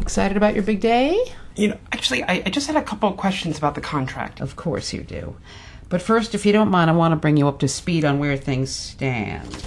Excited about your big day? You know, actually, I just had a couple of questions about the contract. Of course you do. But first, if you don't mind, I want to bring you up to speed on where things stand.